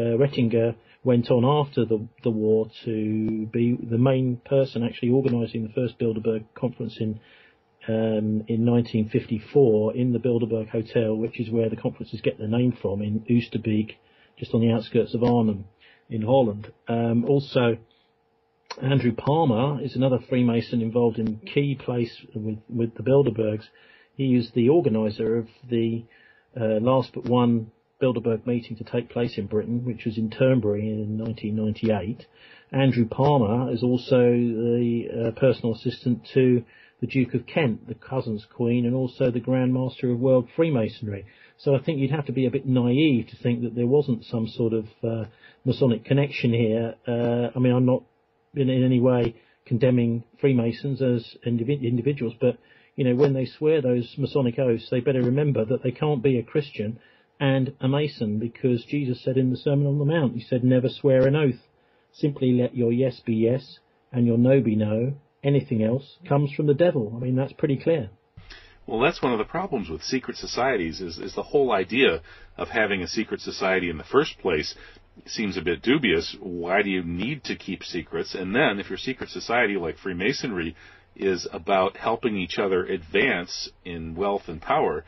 uh, Rettinger went on after the the war to be the main person actually organising the first Bilderberg conference in um, in nineteen fifty-four in the Bilderberg Hotel, which is where the conferences get their name from, in Oosterbeek, just on the outskirts of Arnhem in Holland. Um, also, Andrew Palmer is another Freemason involved in key place with, with the Bilderbergs. He is the organizer of the uh, last but one Bilderberg meeting to take place in Britain, which was in Turnberry in nineteen ninety-eight. Andrew Palmer is also the uh, personal assistant to the Duke of Kent, the cousin's queen, and also the Grand Master of World Freemasonry. So I think you'd have to be a bit naive to think that there wasn't some sort of uh, Masonic connection here. Uh, I mean, I'm not in, in any way condemning Freemasons as individ- individuals, but, you know, when they swear those Masonic oaths, they better remember that they can't be a Christian and a Mason, because Jesus said in the Sermon on the Mount, he said, never swear an oath. Simply let your yes be yes and your no be no. Anything else comes from the devil. I mean, that's pretty clear. Well, that's one of the problems with secret societies is, is the whole idea of having a secret society in the first place seems a bit dubious. Why do you need to keep secrets? And then if your secret society, like Freemasonry, is about helping each other advance in wealth and power,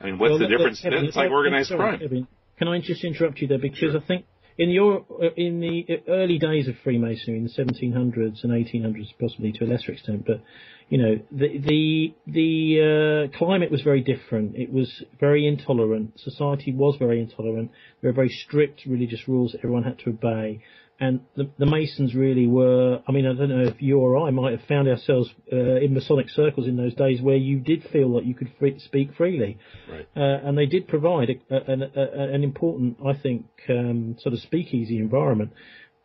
I mean, what's well, the that, difference? Kevin, that's like organized sorry, crime. Kevin, can I just interrupt you there? Because sure. I think In the, in the early days of Freemasonry, in the seventeen hundreds and eighteen hundreds, possibly to a lesser extent, but, you know, the the, the uh, climate was very different. It was very intolerant. Society was very intolerant. There were very strict religious rules that everyone had to obey. And the, the Masons really were, I mean, I don't know if you or I might have found ourselves uh, in Masonic circles in those days where you did feel that you could free, speak freely. Right. Uh, and they did provide a, a, a, an important, I think, um, sort of speakeasy environment.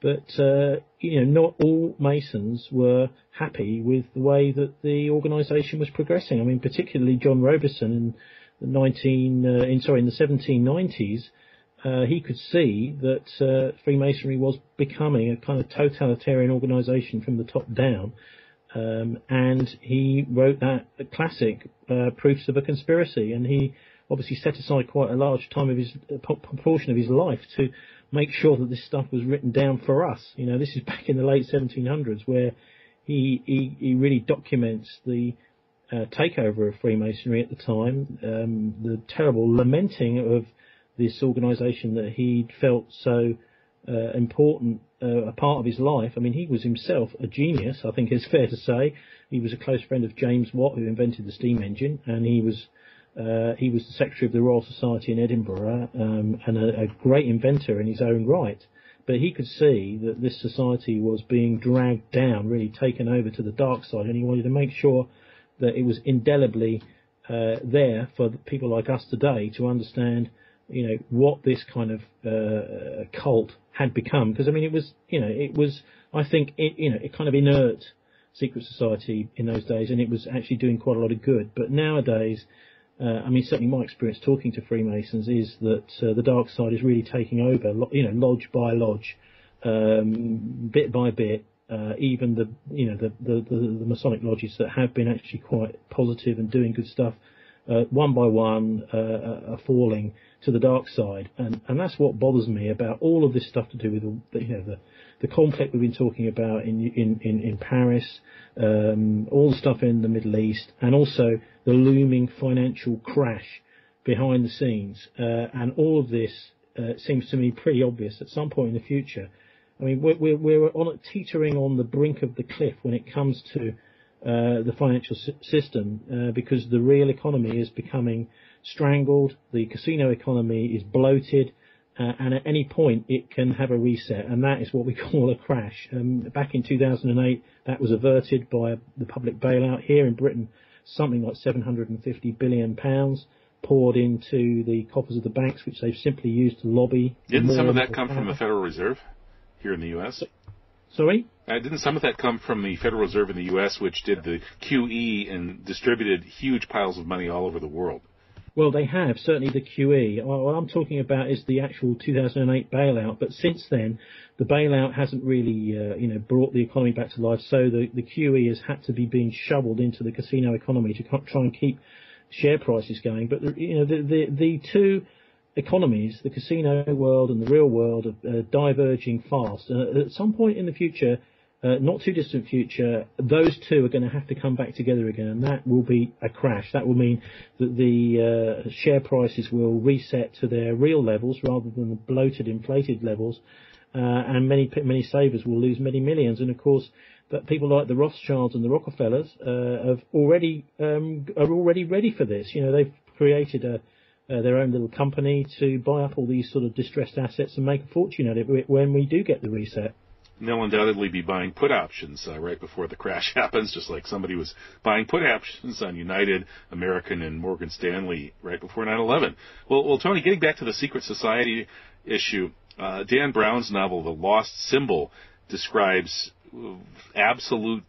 But, uh, you know, not all Masons were happy with the way that the organisation was progressing. I mean, particularly John Robeson in the nineteen, uh, in, sorry, in the seventeen nineties, Uh, he could see that uh, Freemasonry was becoming a kind of totalitarian organisation from the top down, um, and he wrote that classic uh, Proofs of a Conspiracy, and he obviously set aside quite a large time of his uh, proportion of his life to make sure that this stuff was written down for us. You know, this is back in the late seventeen hundreds, where he he, he really documents the uh, takeover of Freemasonry at the time, um, the terrible lamenting of this organisation that he felt so uh, important, uh, a part of his life. I mean, he was himself a genius, I think it's fair to say. He was a close friend of James Watt, who invented the steam engine, and he was uh, he was the secretary of the Royal Society in Edinburgh, um, and a, a great inventor in his own right. But he could see that this society was being dragged down, really taken over to the dark side, and he wanted to make sure that it was indelibly uh, there for people like us today to understand, you know, what this kind of uh, cult had become. Because, I mean, it was, you know, it was, I think, it, you know, it kind of inert secret society in those days, and it was actually doing quite a lot of good. But nowadays, uh, I mean, certainly my experience talking to Freemasons is that uh, the dark side is really taking over, you know, lodge by lodge, um, bit by bit, uh, even the, you know, the, the, the, the Masonic lodges that have been actually quite positive and doing good stuff, uh, one by one uh, are falling to the dark side, and, and that's what bothers me about all of this stuff to do with the, you know, the, the conflict we've been talking about in in, in, in Paris, um, all the stuff in the Middle East, and also the looming financial crash behind the scenes. Uh, and all of this uh, seems to me pretty obvious at some point in the future. I mean, we're, we're, we're on a, teetering on the brink of the cliff when it comes to uh, the financial si- system uh, because the real economy is becoming strangled, the casino economy is bloated, uh, and at any point it can have a reset, and that is what we call a crash. Um, back in two thousand eight, that was averted by the public bailout here in Britain. Something like seven hundred fifty billion pounds poured into the coffers of the banks, which they've simply used to lobby. Didn't some of that come from the Federal Reserve here in the U S? So, sorry? Uh, didn't some of that come from the Federal Reserve in the U S, which did the Q E and distributed huge piles of money all over the world? Well, they have, certainly the Q E. What I'm talking about is the actual two thousand eight bailout, but since then, the bailout hasn't really, uh, you know, brought the economy back to life, so the, the Q E has had to be being shoveled into the casino economy to try and keep share prices going. But, the, you know, the, the, the two economies, the casino world and the real world, are uh, diverging fast. And at some point in the future, Uh, not too distant future, those two are going to have to come back together again, and that will be a crash. That will mean that the uh, share prices will reset to their real levels rather than the bloated, inflated levels, uh, and many many savers will lose many millions. And of course, but people like the Rothschilds and the Rockefellers uh, have already um, are already ready for this. You know, they've created a uh, their own little company to buy up all these sort of distressed assets and make a fortune out of it when we do get the reset. They'll undoubtedly be buying put options uh, right before the crash happens, just like somebody was buying put options on United, American, and Morgan Stanley right before nine eleven. Well, well, Tony, getting back to the secret society issue, uh, Dan Brown's novel, The Lost Symbol, describes absolute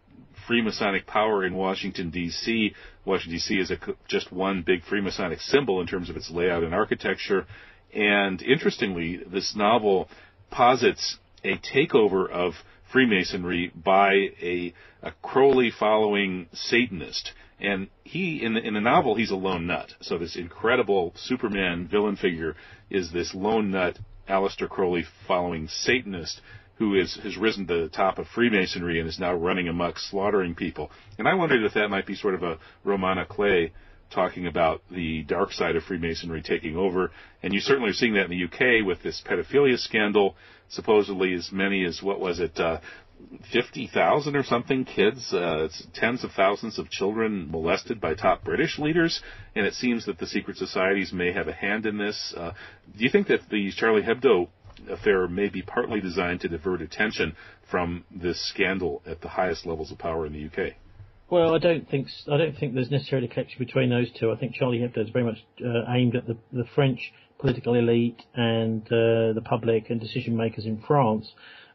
Freemasonic power in Washington, D C Washington, D C is a, just one big Freemasonic symbol in terms of its layout and architecture. And interestingly, this novel posits a takeover of Freemasonry by a, a Crowley-following Satanist. And he, in the, in the novel, he's a lone nut. So this incredible Superman villain figure is this lone nut, Aleister Crowley-following Satanist who is, has risen to the top of Freemasonry and is now running amok, slaughtering people. And I wondered if that might be sort of a Romana Clay talking about the dark side of Freemasonry taking over. And you certainly are seeing that in the U K with this pedophilia scandal. Supposedly as many as, what was it, uh, fifty thousand or something kids, uh, tens of thousands of children molested by top British leaders, and it seems that the secret societies may have a hand in this. Uh, do you think that the Charlie Hebdo affair may be partly designed to divert attention from this scandal at the highest levels of power in the U K? Well, I don't think I don't think there's necessarily a connection between those two. I think Charlie Hebdo is very much uh, aimed at the, the French political elite and uh, the public and decision makers in France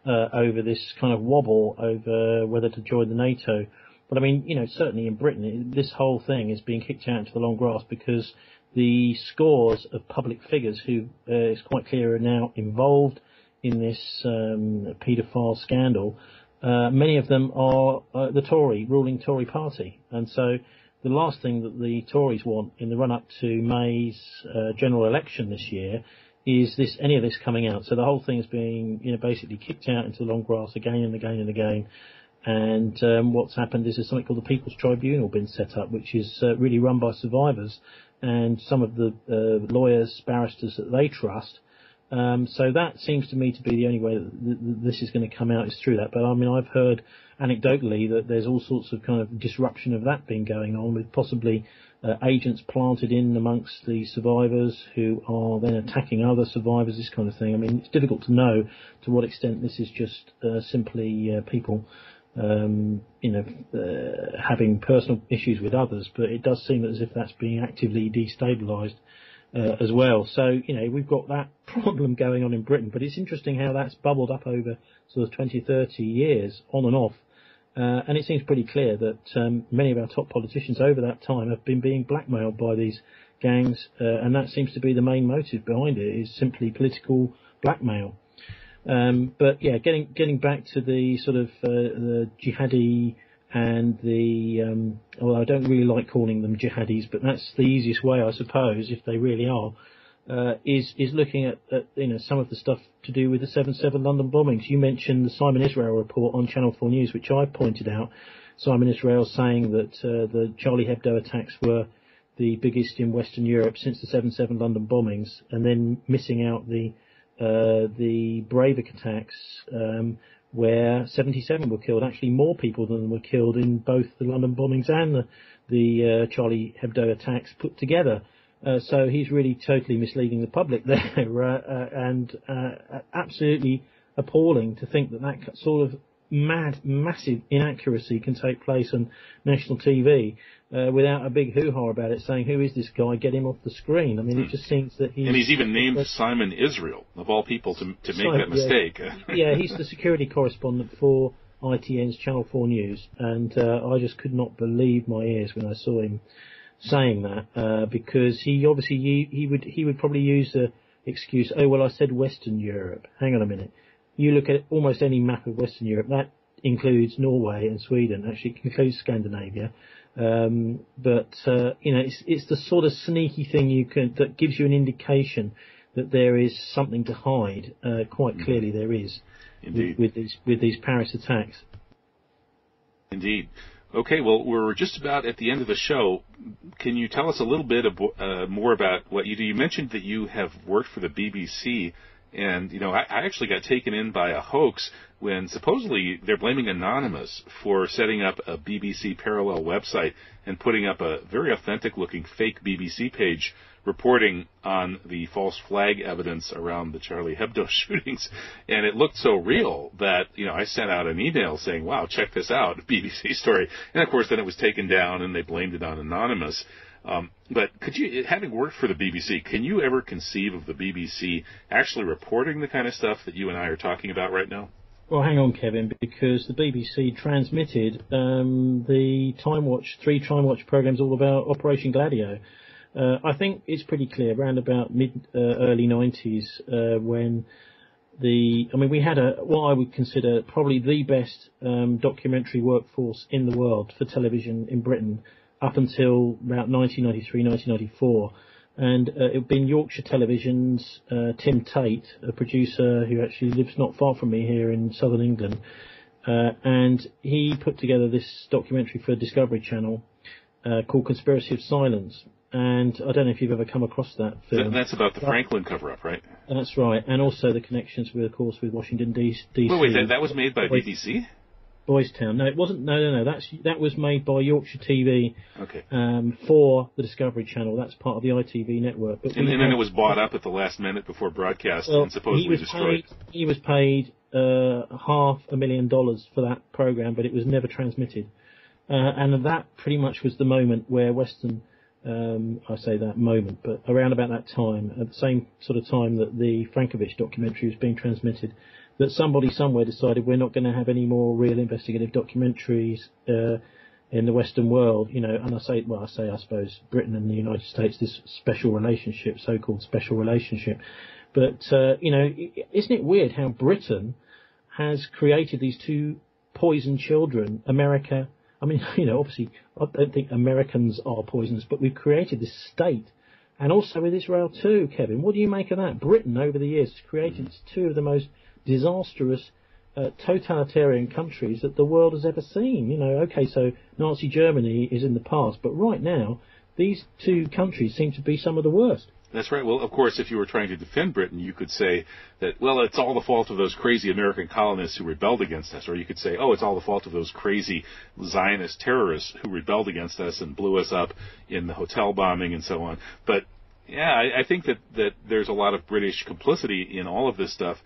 uh, over this kind of wobble over whether to join the NATO. But I mean, you know, certainly in Britain, this whole thing is being kicked out into the long grass because the scores of public figures who uh, it's quite clear are now involved in this um, paedophile scandal. Uh, many of them are uh, the Tory, ruling Tory party. And so the last thing that the Tories want in the run-up to May's uh, general election this year is this any of this coming out. So the whole thing is being, you know, basically kicked out into the long grass again and again and again. And um, what's happened is there's something called the People's Tribunal been set up, which is uh, really run by survivors and some of the uh, lawyers, barristers that they trust. Um, so that seems to me to be the only way that th- this is going to come out is through that. But I mean, I've heard anecdotally that there's all sorts of kind of disruption of that been going on with possibly uh, agents planted in amongst the survivors who are then attacking other survivors, this kind of thing. I mean, it's difficult to know to what extent this is just uh, simply uh, people, um, you know, uh, having personal issues with others. But it does seem as if that's being actively destabilised. Uh, as well. So, you know, we've got that problem going on in Britain, but it's interesting how that's bubbled up over sort of twenty, thirty years on and off. Uh, and it seems pretty clear that um, many of our top politicians over that time have been being blackmailed by these gangs. Uh, and that seems to be the main motive behind it, is simply political blackmail. Um, but yeah, getting, getting back to the sort of, uh, the jihadi and the, um, well, I don't really like calling them jihadis, but that's the easiest way, I suppose, if they really are, uh, is, is looking at, at, you know, some of the stuff to do with the seven seven London bombings. You mentioned the Simon Israel report on Channel four News, which I pointed out. Simon Israel saying that, uh, the Charlie Hebdo attacks were the biggest in Western Europe since the seven seven London bombings, and then missing out the, uh, the Breivik attacks, um, where seventy-seven were killed, actually more people than were killed in both the London bombings and the, the uh, Charlie Hebdo attacks put together. Uh, so he's really totally misleading the public there, uh, uh, and uh, absolutely appalling to think that that sort of mad, massive inaccuracy can take place on national T V uh, without a big hoo-ha about it, saying, who is this guy? Get him off the screen. I mean, it just seems that he's... And he's even named uh, Simon Israel, of all people, to, to make Simon, that mistake. Yeah. Yeah, he's the security correspondent for I T N's Channel four News, and uh, I just could not believe my ears when I saw him saying that, uh, because he obviously, he, he would he would probably use the excuse, oh, well, I said Western Europe. Hang on a minute. You look at almost any map of Western Europe, that includes Norway and Sweden, actually it includes Scandinavia. Um, but, uh, you know, it's, it's the sort of sneaky thing you can, that gives you an indication that there is something to hide. Uh, quite clearly there is. Indeed. With, with, these, with these Paris attacks. Indeed. Okay, well, we're just about at the end of the show. Can you tell us a little bit ab- uh, more about what you do? You mentioned that you have worked for the B B C And, you know, I, I actually got taken in by a hoax when supposedly they're blaming Anonymous for setting up a B B C parallel website and putting up a very authentic-looking fake B B C page reporting on the false flag evidence around the Charlie Hebdo shootings. And it looked so real that, you know, I sent out an email saying, wow, check this out, B B C story. And, of course, then it was taken down and they blamed it on Anonymous. Um, but could you, having worked for the B B C, can you ever conceive of the B B C actually reporting the kind of stuff that you and I are talking about right now? Well, hang on, Kevin, because the B B C transmitted um, the Time Watch, three Time Watch programs all about Operation Gladio. Uh, I think it's pretty clear around about mid, uh, early nineties uh, when the, I mean, we had a, what I would consider probably the best um, documentary workforce in the world for television in Britain, up until about nineteen ninety-three, nineteen ninety-four. And uh, it had been Yorkshire Television's uh, Tim Tate, a producer who actually lives not far from me here in southern England. Uh, and he put together this documentary for Discovery Channel uh, called Conspiracy of Silence. And I don't know if you've ever come across that film. That's about the Franklin cover-up, right? That's right. And also the connections, with, of course, with Washington, D C. Wait, wait, that, that was made by B B C? Boys Town. No, it wasn't. No, no, no. That's that was made by Yorkshire T V. Okay. Um, for the Discovery Channel. That's part of the I T V network. But and, and then it was bought up at the last minute before broadcast well, and supposedly destroyed. Paid, he was paid uh, half a million dollars for that program, but it was never transmitted. Uh, and that pretty much was the moment where Western, um, I say that moment, but around about that time, at the same sort of time that the Frankovich documentary was being transmitted, that somebody somewhere decided we're not going to have any more real investigative documentaries uh, in the Western world, you know. And I say, well, I say, I suppose Britain and the United States, this special relationship, so-called special relationship. But, uh, you know, isn't it weird how Britain has created these two poisoned children, America? I mean, you know, obviously, I don't think Americans are poisonous, but we've created this state. And also with Israel too, Kevin. What do you make of that? Britain, over the years, has created two of the most disastrous uh, totalitarian countries that the world has ever seen. You know, okay, so Nazi Germany is in the past, but right now these two countries seem to be some of the worst. That's right. Well, of course, if you were trying to defend Britain, you could say that, well, it's all the fault of those crazy American colonists who rebelled against us. Or you could say, oh, it's all the fault of those crazy Zionist terrorists who rebelled against us and blew us up in the hotel bombing and so on. But, yeah, I, I think that, that there's a lot of British complicity in all of this stuff.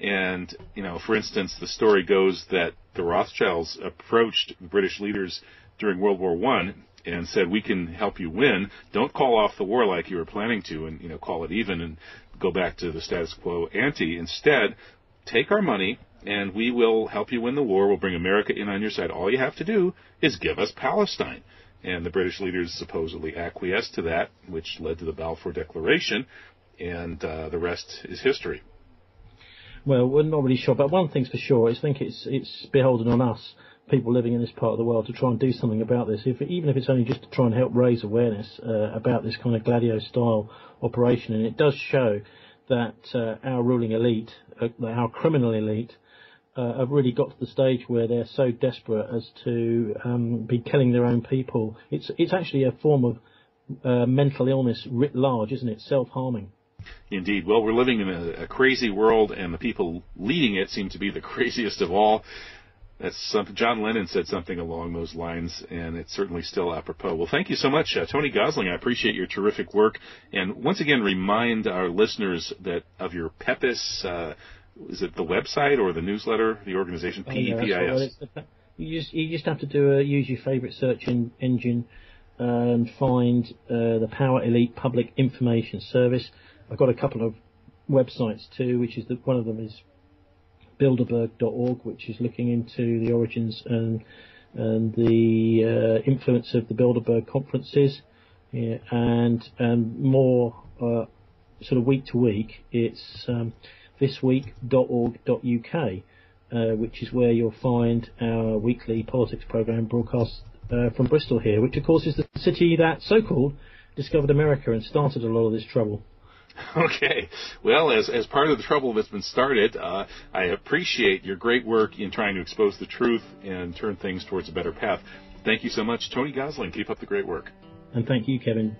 And, you know, for instance, the story goes that the Rothschilds approached British leaders during World War One and said, we can help you win. Don't call off the war like you were planning to and, you know, call it even and go back to the status quo ante. Instead, take our money and we will help you win the war. We'll bring America in on your side. All you have to do is give us Palestine. And the British leaders supposedly acquiesced to that, which led to the Balfour Declaration, and uh, the rest is history. Well, we're not really sure, but one thing's for sure, is I think it's it's beholden on us, people living in this part of the world, to try and do something about this, if, even if it's only just to try and help raise awareness uh, about this kind of Gladio-style operation. And it does show that uh, our ruling elite, uh, our criminal elite, uh, have really got to the stage where they're so desperate as to um, be killing their own people. It's, it's actually a form of uh, mental illness writ large, isn't it? Self-harming. Indeed. Well, we're living in a, a crazy world, and the people leading it seem to be the craziest of all. That's something, John Lennon said something along those lines, and it's certainly still apropos. Well, thank you so much, uh, Tony Gosling. I appreciate your terrific work. And once again, remind our listeners that of your PEPIS, uh, is it the website or the newsletter, the organization, P E P I S? Oh, no, you, just, you just have to do a, use your favorite search in, engine uh, and find uh, the Power Elite Public Information Service. I've got a couple of websites too, which is the, one of them is Bilderberg dot org, which is looking into the origins and, and the uh, influence of the Bilderberg conferences, yeah, and and more uh, sort of week to week. It's um, this week dot org dot U K, uh, which is where you'll find our weekly politics programme broadcast uh, from Bristol here, which of course is the city that so-called discovered America and started a lot of this trouble. Okay. Well, as as part of the trouble that's been started, uh, I appreciate your great work in trying to expose the truth and turn things towards a better path. Thank you so much, Tony Gosling. Keep up the great work. And thank you, Kevin.